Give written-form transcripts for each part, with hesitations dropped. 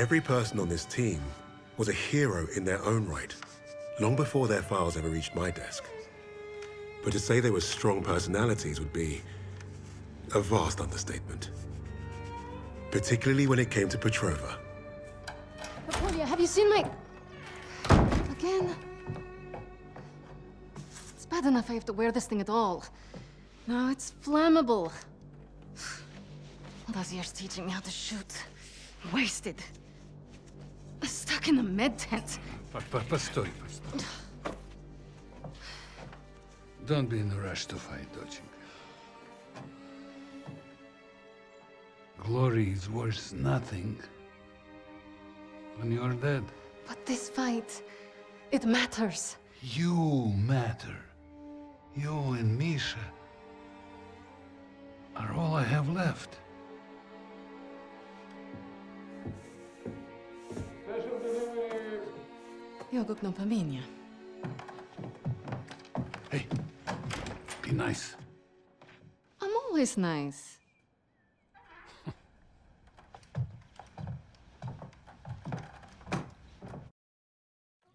Every person on this team was a hero in their own right, long before their files ever reached my desk. But to say they were strong personalities would be a vast understatement. Particularly when it came to Petrova. Apolia, have you seen my... Again? It's bad enough I have to wear this thing at all. No, it's flammable. All those years teaching me how to shoot. Wasted. Stuck in a med tent. Постой. Don't be in a rush to fight, Dochink. Glory is worth nothing when you're dead. But this fight, it matters. You matter. You and Misha are all I have left. Jogurt no pamięta. Hey, be nice. I'm always nice.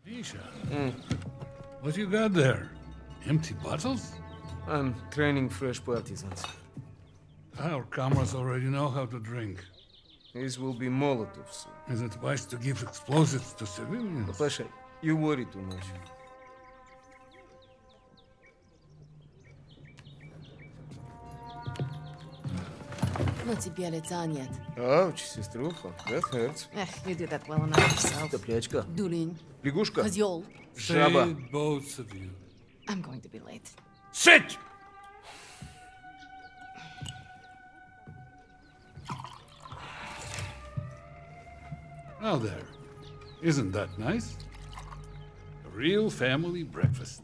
Visha, what you got there? Empty bottles? I'm training fresh partisans. Our comrades already know how to drink. These will be Molotovs. Is it wise to give explosives to civilians? Papasha, you worry too much. No тебе лица нет. Ouch, сеструха. That hurts. You do that well enough yourself. Топлячка. Dulin. Pigushka. Zyol. Shabba. Both of you. I'm going to be late. Sit! Now there. Isn't that nice? A real family breakfast.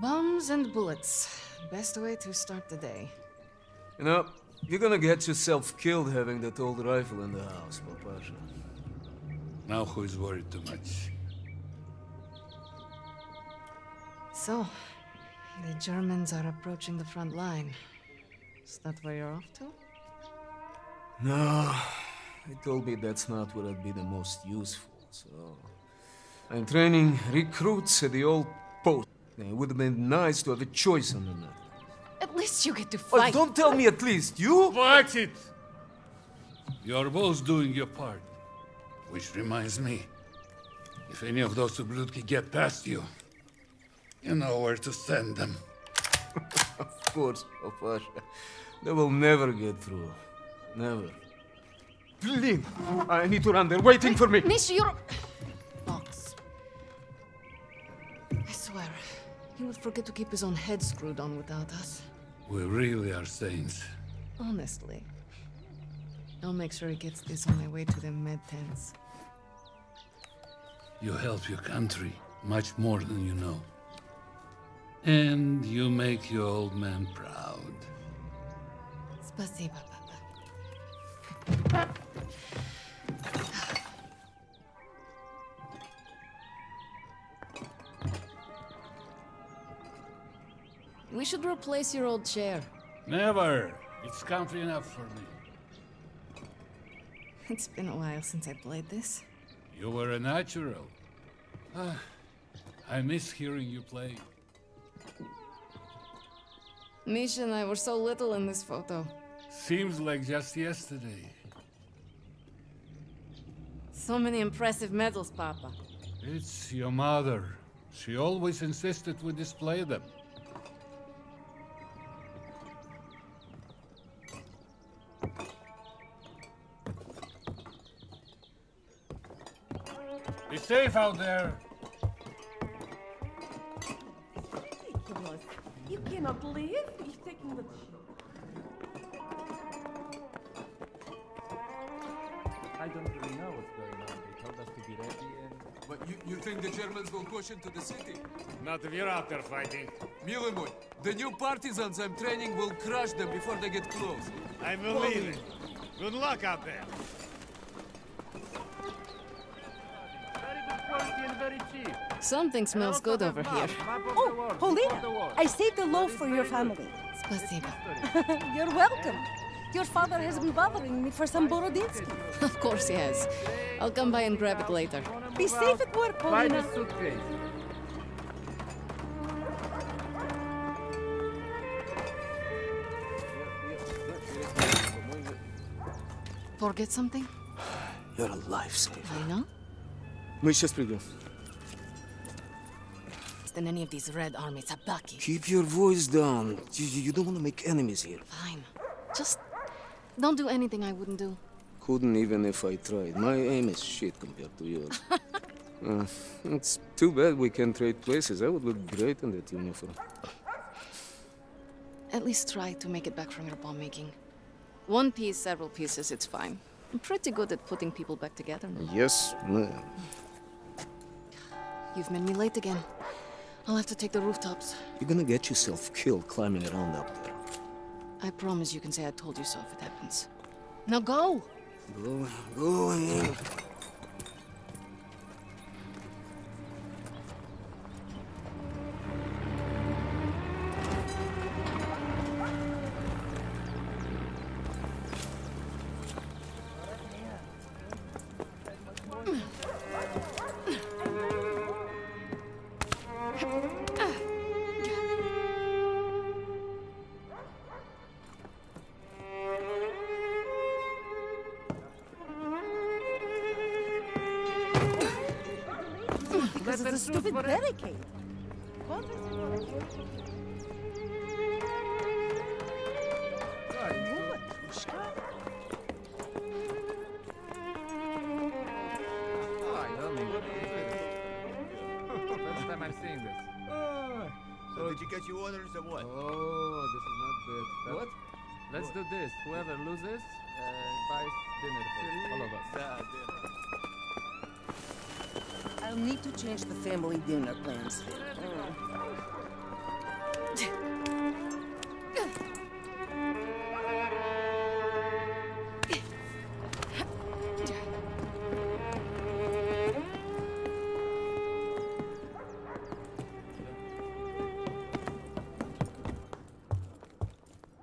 Bombs and bullets. Best way to start the day. You know, you're gonna get yourself killed having that old rifle in the house, Papasha. Now who's worried too much? So, the Germans are approaching the front line. Is that where you're off to? No. They told me that's not where I'd be the most useful, so... I'm training recruits at the old post. It would have been nice to have a choice on the matter. At least you get to fight. Oh, don't tell me at least, you... Watch it! You're both doing your part. Which reminds me, if any of those oblotki get past you, you know where to send them. Of course, Papasha. They will never get through. Never. Blin, I need to run. They're waiting for me. Misha, you're... Box. I swear, he would forget to keep his own head screwed on without us. We really are saints. Honestly. I'll make sure he gets this on my way to the med tents. You help your country much more than you know. And you make your old man proud. Спасибо, Papa. We should replace your old chair. Never! It's comfy enough for me. It's been a while since I played this. You were a natural. I miss hearing you play. Misha and I were so little in this photo. Seems like just yesterday. So many impressive medals, Papa. It's your mother. She always insisted we display them. Be safe out there! You cannot believe he's taking the... I don't really know what's going on. They told us to be ready and... But you think the Germans will push into the city? Not if you're out there fighting. Милый мой, the new partisans I'm training will crush them before they get close. I believe it. Good luck out there. Something smells good over here. Oh, Polina, I saved a loaf for your family. Спасибо. You're welcome. Your father has been bothering me for some Borodinski. Of course he has. I'll come by and grab it later. Be safe at work, Polina. Forget something? You're a lifesaver. I know. Misha's придет. Than any of these Red Army tabaki. Keep your voice down. You don't want to make enemies here. Fine. Just don't do anything I wouldn't do. Couldn't even if I tried. My aim is shit compared to yours. It's too bad we can't trade places. I would look great in that uniform. At least try to make it back from your bomb making. One piece, several pieces, it's fine. I'm pretty good at putting people back together. Yes, ma'am. You've made me late again. I'll have to take the rooftops. You're gonna get yourself killed climbing around up there. I promise you can say I told you so if it happens. Now go! Go ahead. Barricade. First time I'm seeing this. Oh. So did you get your orders or what? Oh, this is not good. But what? Let's do this. Whoever loses buys dinner for all of us. I'll need to change the family dinner plans.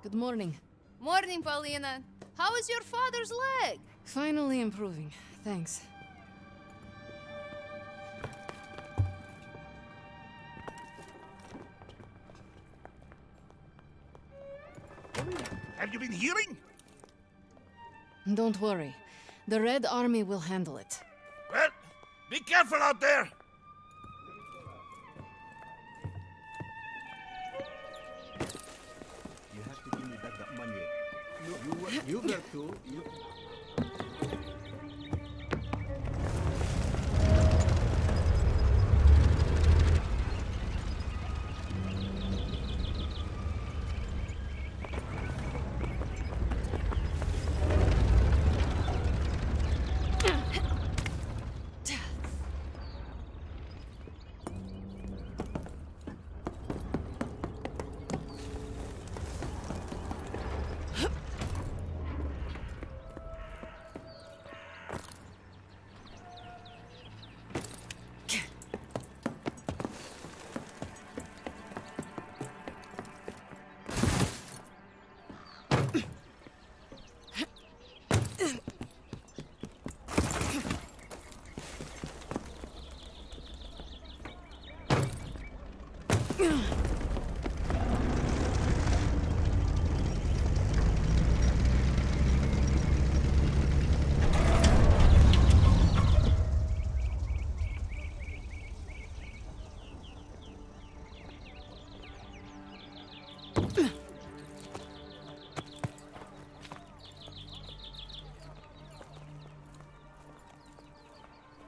Good morning. Morning, Polina. How is your father's leg? Finally improving, thanks. Have you been hearing? Don't worry. The Red Army will handle it. Well, be careful out there! You have to give me back that money. You were too.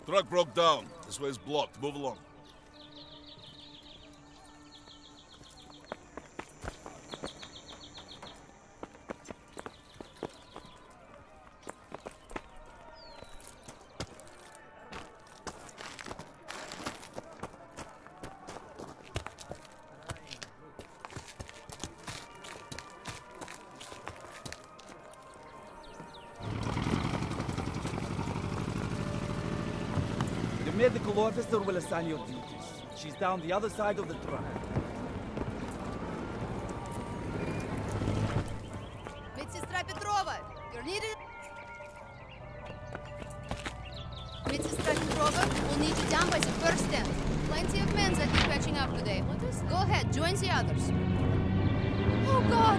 Truck broke down. This way is blocked. Move along. The officer will assign your duties. She's down the other side of the truck. Petrova! You're needed. Mrs. Stalingrad, we'll need you down by the first tent. Plenty of men that are catching up today. Let us go ahead, join the others. Oh, God!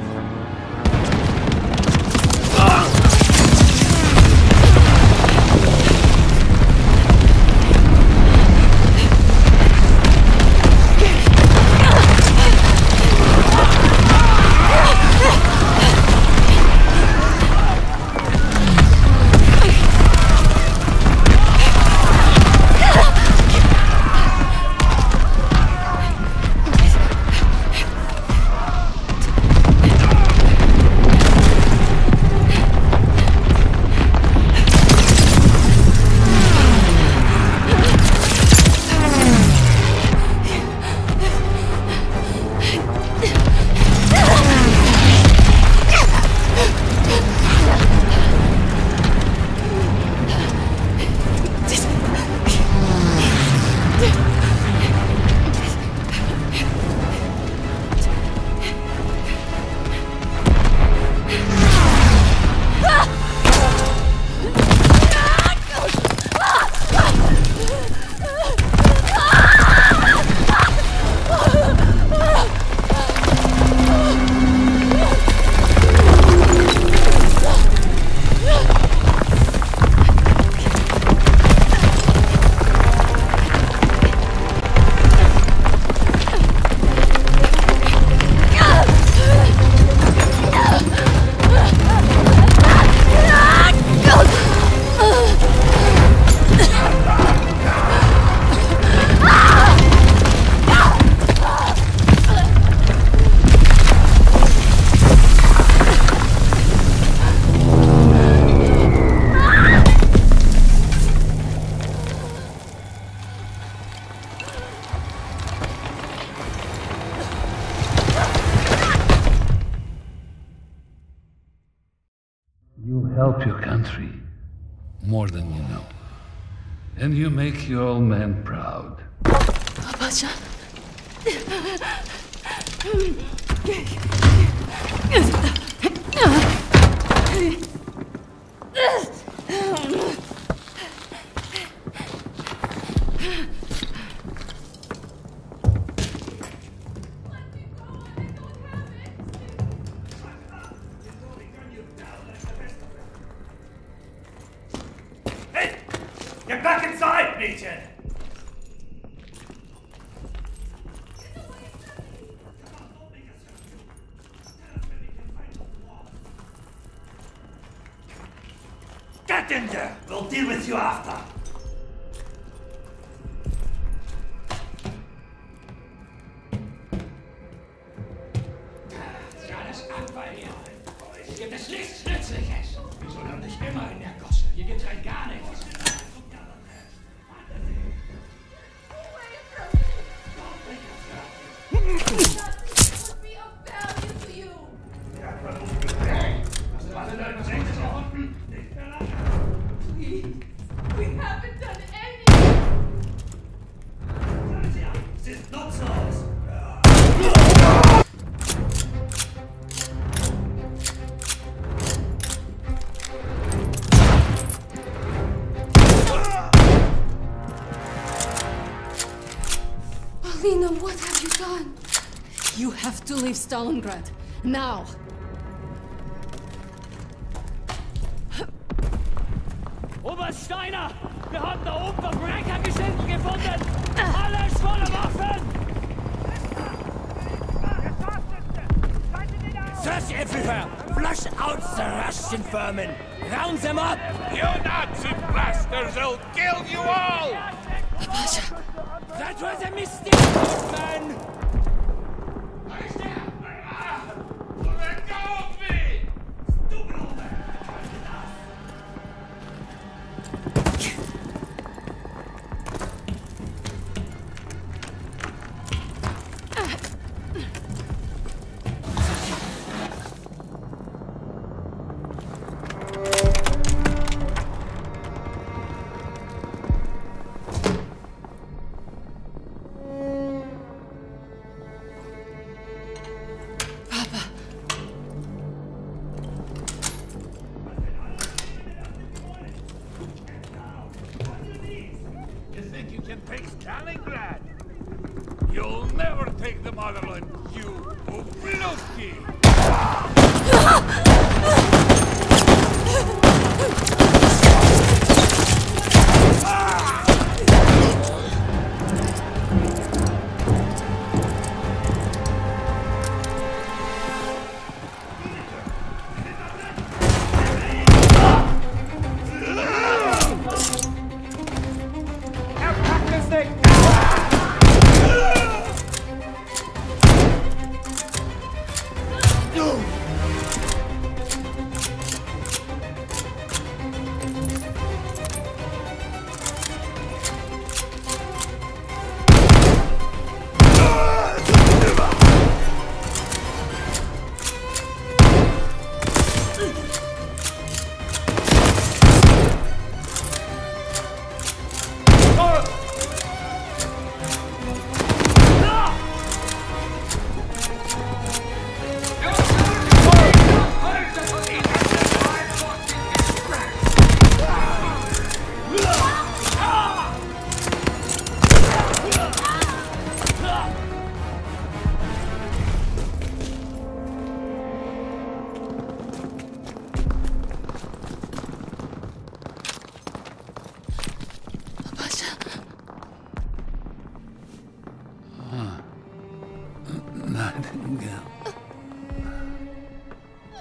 Make your old man proud. Papasha. To leave Stalingrad, now! Oberst Steiner! Wir haben da oben Verbrecher gefunden! Alles voller Waffen! Search everywhere! Flush out the Russian vermin! Round them up! You Nazi bastards will kill you all! Papasha! That was a mistake, man! take the motherland, you oblotki!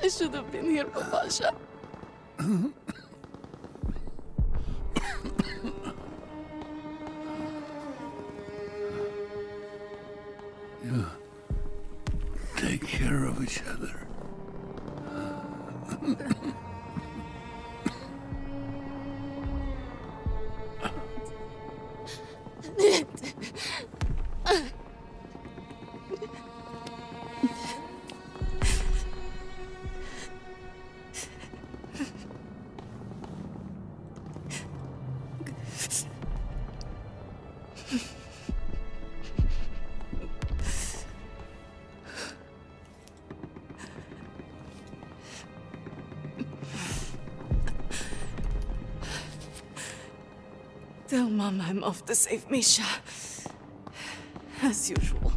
I should have been here, Papasha. You take care of each other. Tell Mom I'm off to save Misha. As usual.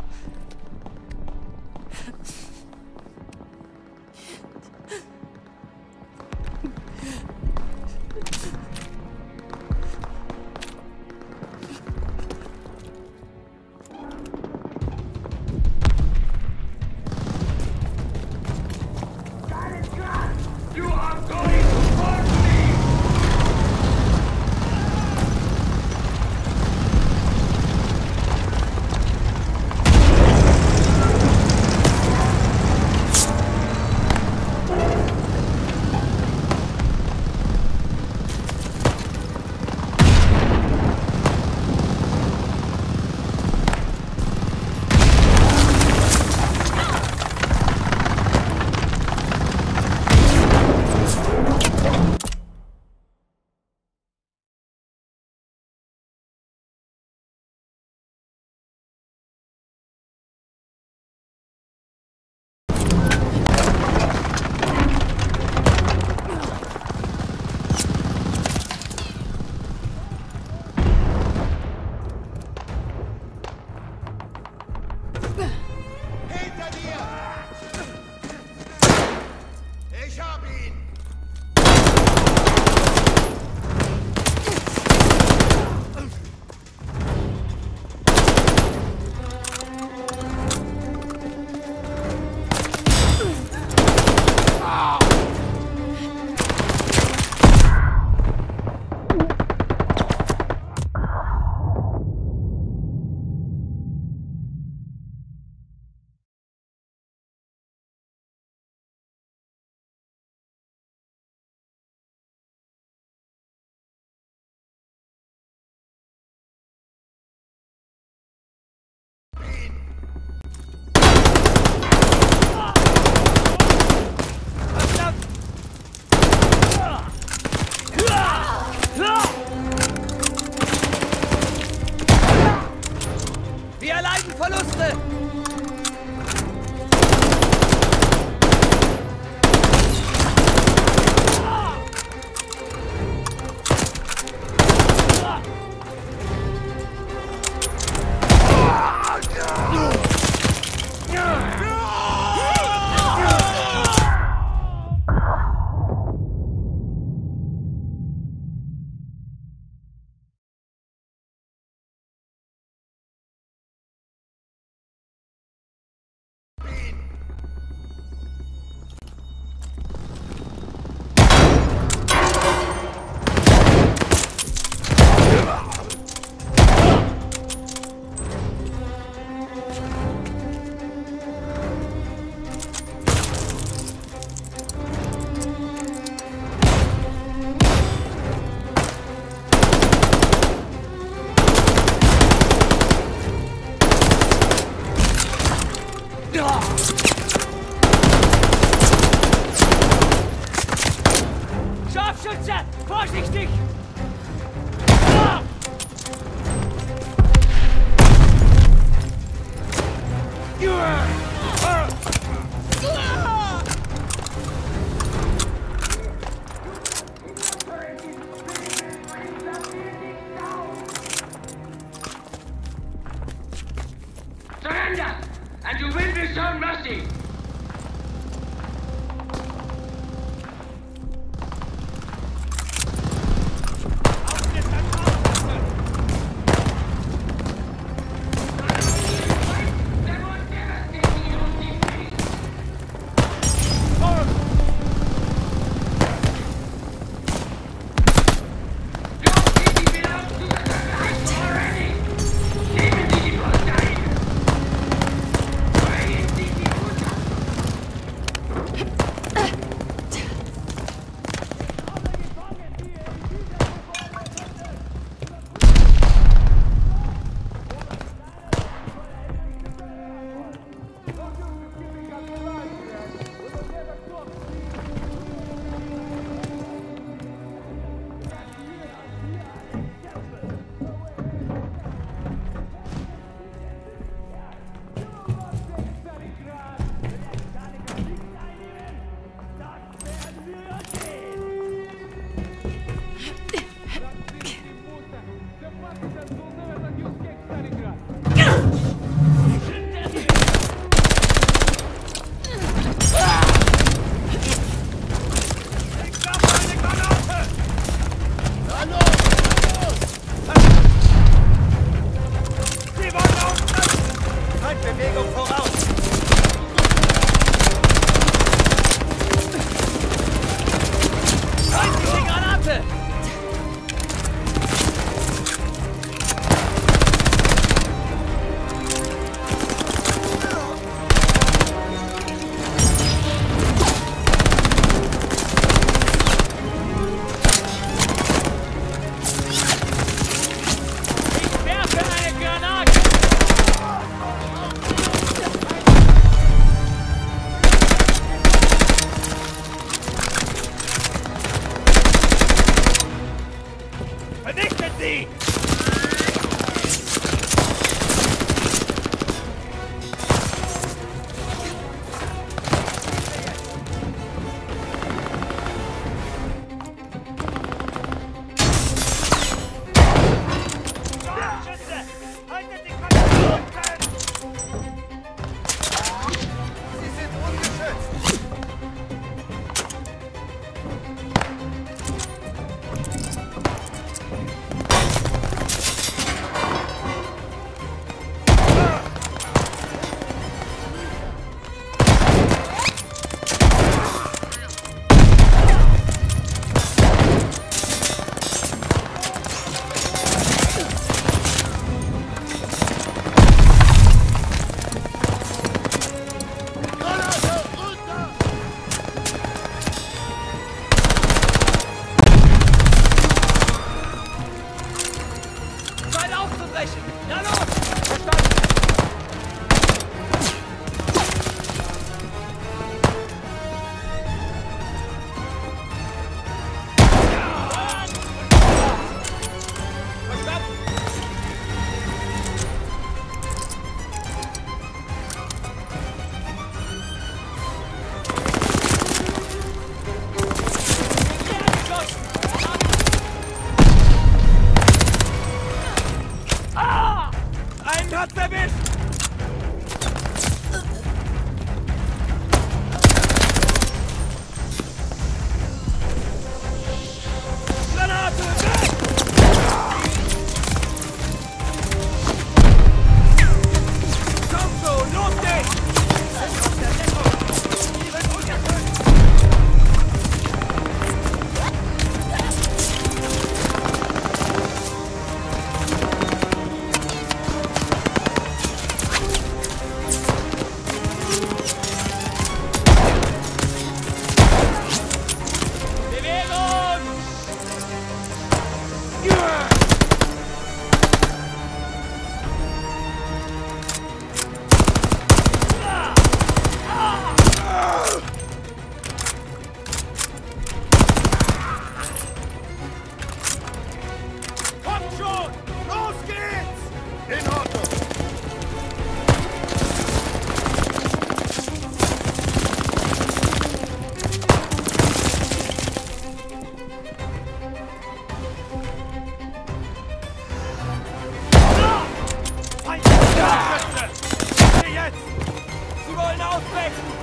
wollen aufbrechen!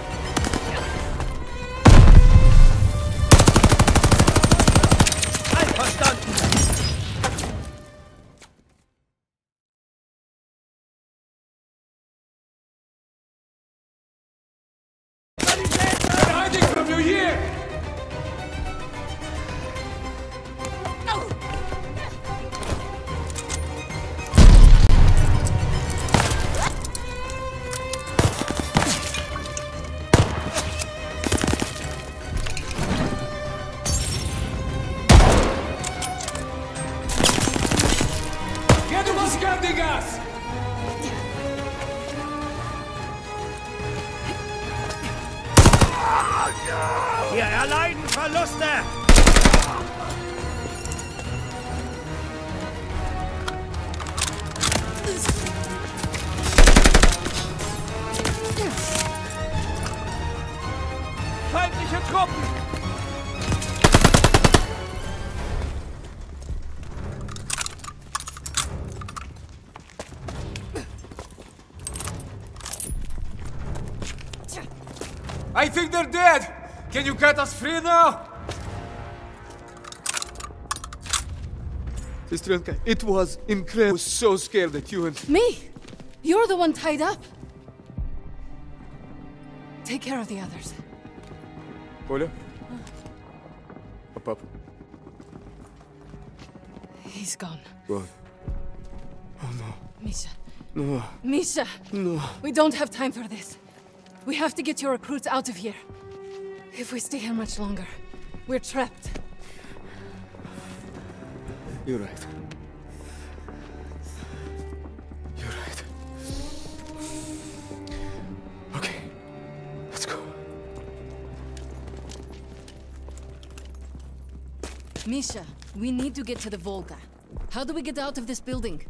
I think they're dead! Can you cut us free now? Sestrenka, it was incredible. I was so scared that you and... Me? You're the one tied up? Take care of the others. Polya? Papa? He's gone. What? Oh no. Misha. No. Misha! No. We don't have time for this. We have to get your recruits out of here. If we stay here much longer, we're trapped. You're right. You're right. Okay, let's go. Misha, we need to get to the Volga. How do we get out of this building?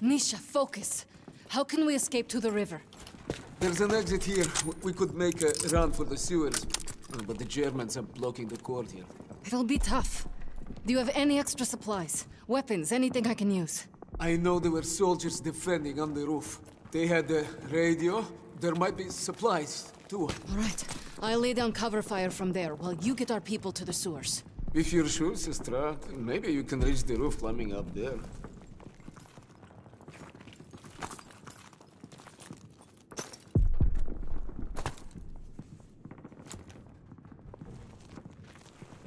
Misha, focus. How can we escape to the river? There's an exit here. We could make a run for the sewers. But the Germans are blocking the court here. It'll be tough. Do you have any extra supplies? Weapons, anything I can use? I know there were soldiers defending on the roof. They had a radio. There might be supplies, too. All right. I'll lay down cover fire from there while you get our people to the sewers. If you're sure, Sestra, maybe you can reach the roof climbing up there.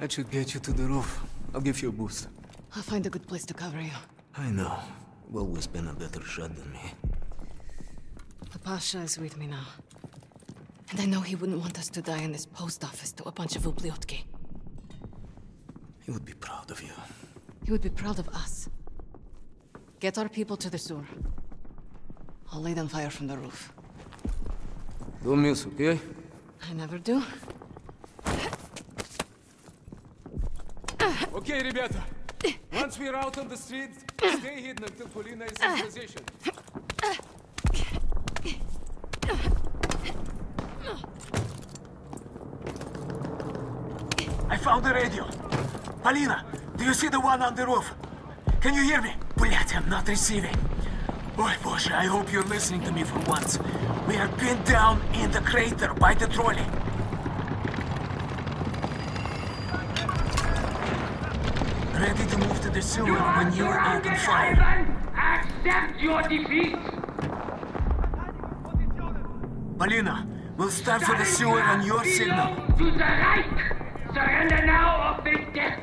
That should get you to the roof. I'll give you a boost. I'll find a good place to cover you. I know. You've always been a better shot than me. Papasha is with me now. And I know he wouldn't want us to die in this post office to a bunch of oblotki. He would be proud of you. He would be proud of us. Get our people to the sewer. I'll lay down fire from the roof. Don't miss, okay? I never do. Okay, ребята. Once we're out on the street, stay hidden until Polina is in position. I found the radio. Polina, do you see the one on the roof? Can you hear me? Блять, I'm not receiving. Ой, боже, I hope you're listening to me for once. We are pinned down in the crater by the trolley. Ready to move to the sewer when you open fire. Accept your defeat! Polina, we'll start for the sewer on your signal. To the right! Surrender now or face death!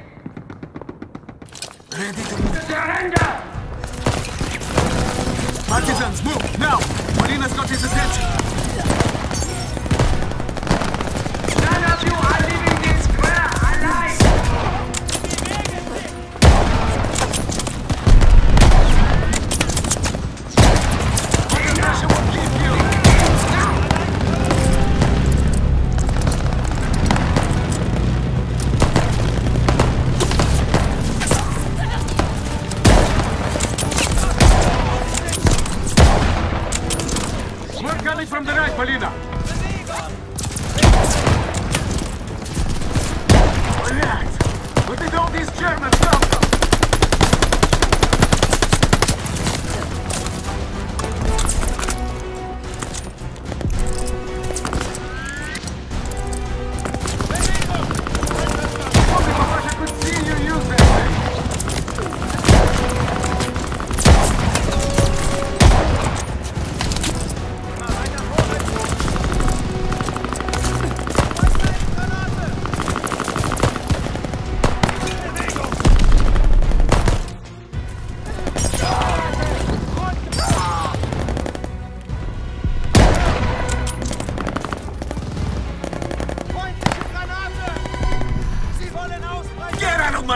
Ready to move. Surrender! Partisans, move! Now! Polina's got his attention! None of you are leaving this square alive!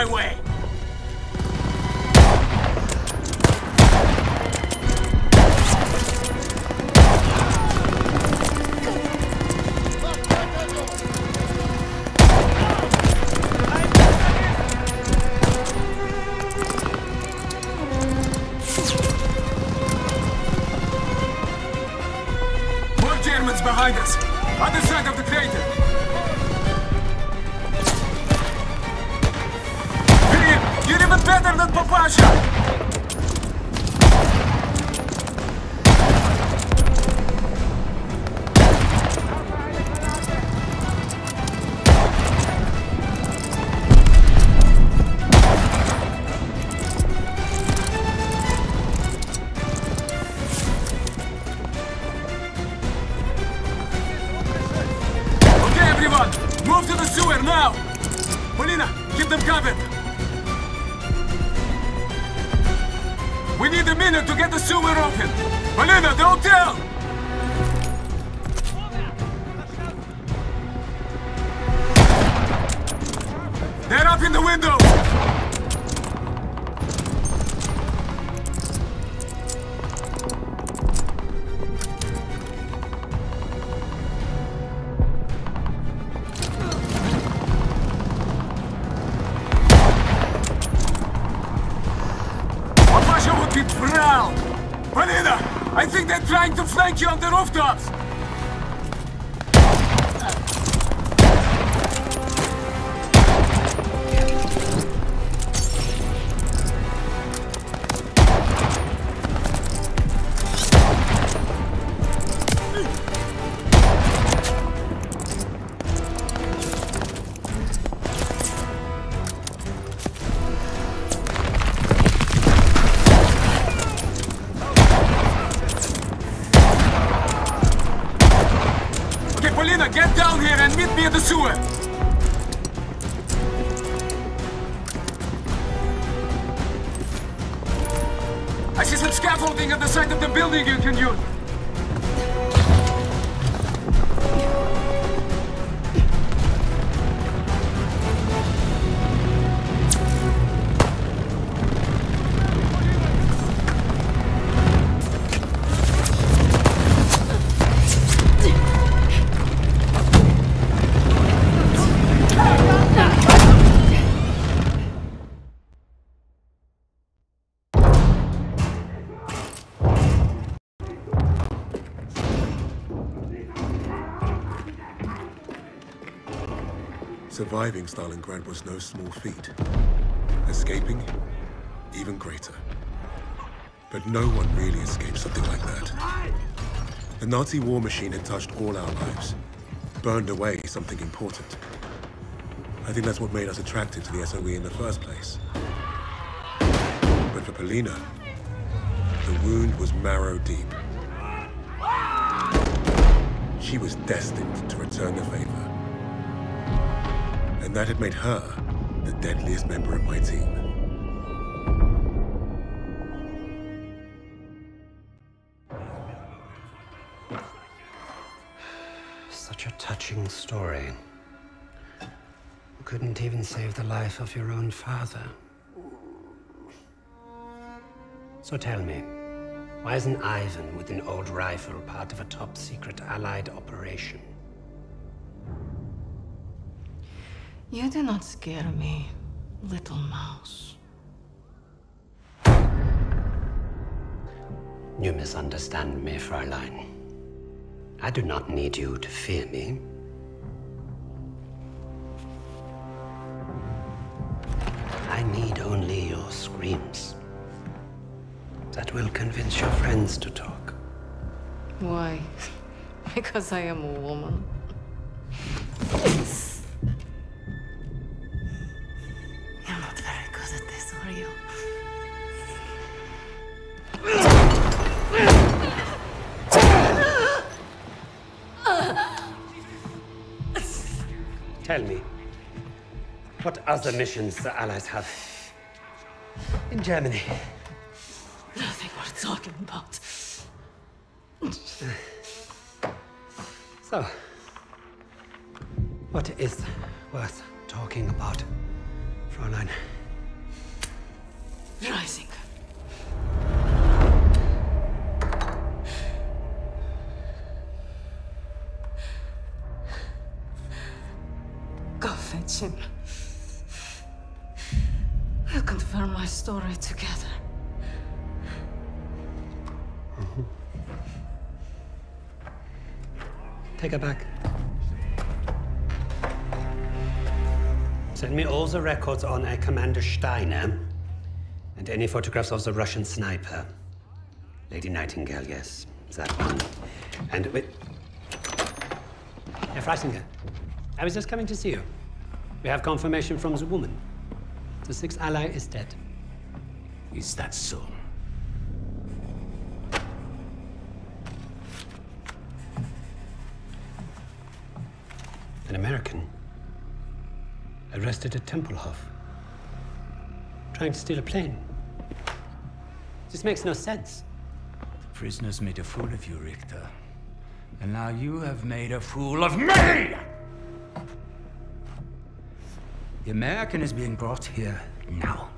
my way! Behind us, other side of the crater. Hey, you're even better than Papasha. Thank you on the rooftops! Surviving Stalingrad was no small feat. Escaping, even greater. But no one really escaped something like that. The Nazi war machine had touched all our lives, burned away something important. I think that's what made us attracted to the SOE in the first place. But for Polina, the wound was marrow deep. She was destined to return the favor. And that had made her the deadliest member of my team. Such a touching story. You couldn't even save the life of your own father. So tell me, why is an Ivan with an old rifle part of a top-secret Allied operation? You do not scare me, little mouse. You misunderstand me, Fräulein. I do not need you to fear me. I need only your screams. That will convince your friends to talk. Why? Because I am a woman. Yes. Tell me, what other missions the Allies have in Germany? Nothing worth talking about. So, what is worth talking about, Fräulein? Rising. Go fetch him. We'll confirm my story together. Mm-hmm. Take her back. Send me all the records on a Commander Steiner and any photographs of the Russian sniper. Lady Nightingale, yes, that one. And wait. Herr Friesinger, I was just coming to see you. We have confirmation from the woman. The sixth ally is dead. Is that so? An American arrested at Templehof, trying to steal a plane. This makes no sense. The prisoners made a fool of you, Richter. And now you have made a fool of me! The American is being brought here now.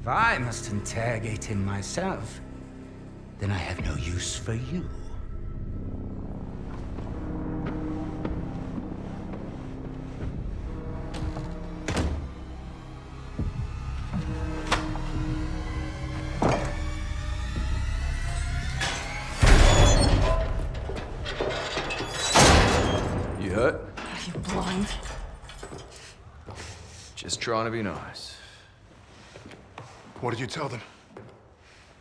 If I must interrogate him myself, then I have no use for you. Trying to be nice. What did you tell them?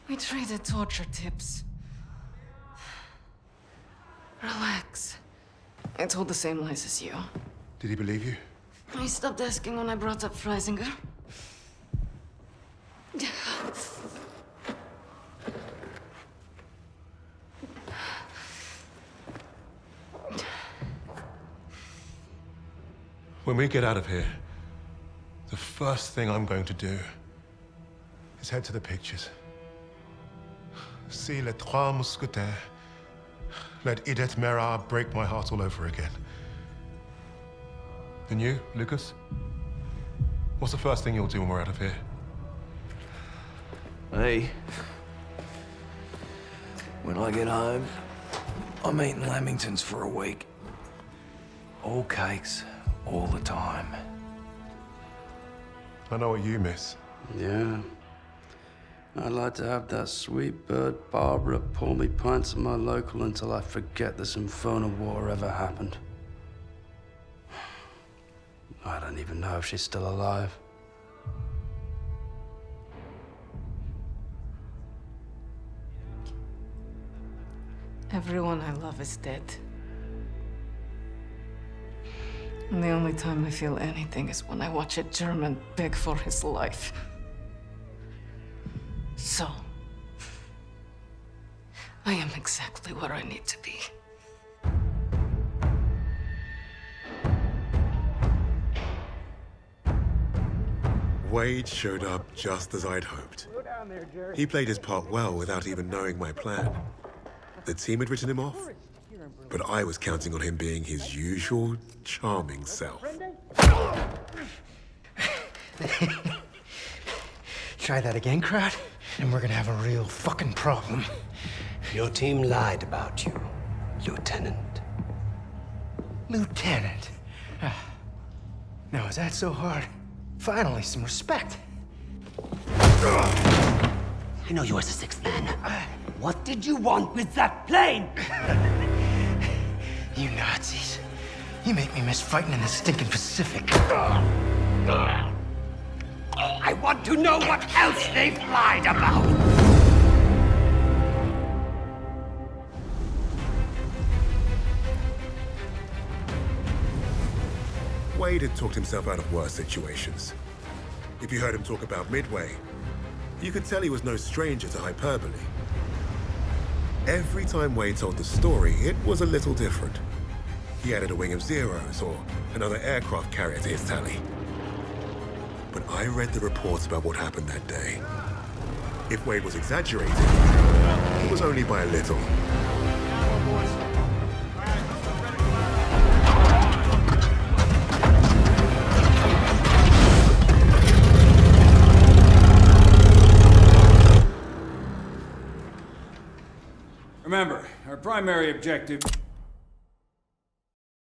We traded torture tips. Relax. I told the same lies as you. Did he believe you? He stopped asking when I brought up Friesinger. When we get out of here, the first thing I'm going to do is head to the pictures. See Les Trois Mousquetaires. Let Edith Merard break my heart all over again. And you, Lucas? What's the first thing you'll do when we're out of here? Hey. When I get home, I'm eating Lamingtons for a week. All cakes, all the time. I know what you miss. Yeah. I'd like to have that sweet bird Barbara pour me pints of my local until I forget this infernal war ever happened. I don't even know if she's still alive. Everyone I love is dead. And the only time I feel anything is when I watch a German beg for his life. So, I am exactly where I need to be. Wade showed up just as I'd hoped. He played his part well without even knowing my plan. The team had written him off. But I was counting on him being his usual charming self. Try that again, Kraut, and we're gonna have a real fucking problem. Your team lied about you, Lieutenant. Lieutenant? Now, is that so hard? Finally, some respect. I know you are the sixth man. What did you want with that plane? You Nazis. You make me miss fighting in the stinking Pacific. I want to know what else they've lied about. Wade had talked himself out of worse situations. If you heard him talk about Midway, you could tell he was no stranger to hyperbole. Every time Wade told the story, it was a little different. He added a wing of zeros or another aircraft carrier to his tally. But I read the reports about what happened that day. If Wade was exaggerating, it was only by a little. Remember, our primary objective...